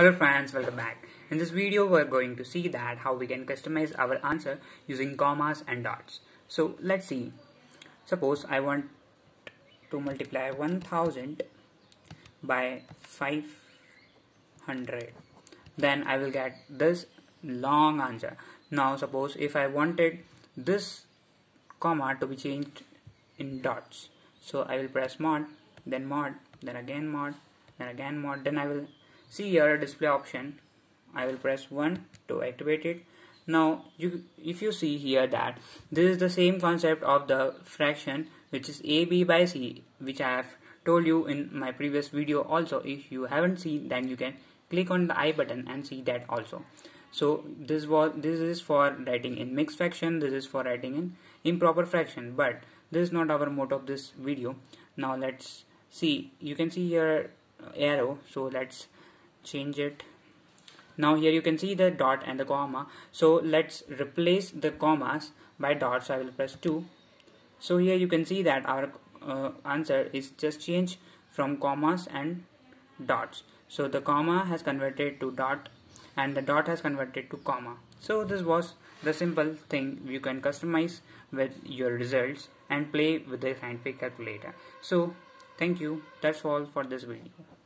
Hello friends, welcome back. In this video we are going to see that how we can customize our answer using commas and dots. So let's see. Suppose I want to multiply 1000 by 500. Then I will get this long answer. Now suppose if I wanted this comma to be changed in dots. So I will press mod, then again mod, then again mod, then I will see here a display option. I will press 1 to activate it. Now if you see here that this is the same concept of the fraction, which is AB by C, which I have told you in my previous video also. If you haven't seen, then you can click on the I button and see that also. So this is for writing in mixed fraction, this is for writing in improper fraction, but this is not our mode of this video. Now let's see, you can see here arrow, so let's change it. Now here you can see the dot and the comma, so let's replace the commas by dots. So I will press 2. So here you can see that our answer is just changed from commas and dots. So the comma has converted to dot and the dot has converted to comma. So this was the simple thing you can customize with your results and play with the scientific calculator. So thank you, that's all for this video.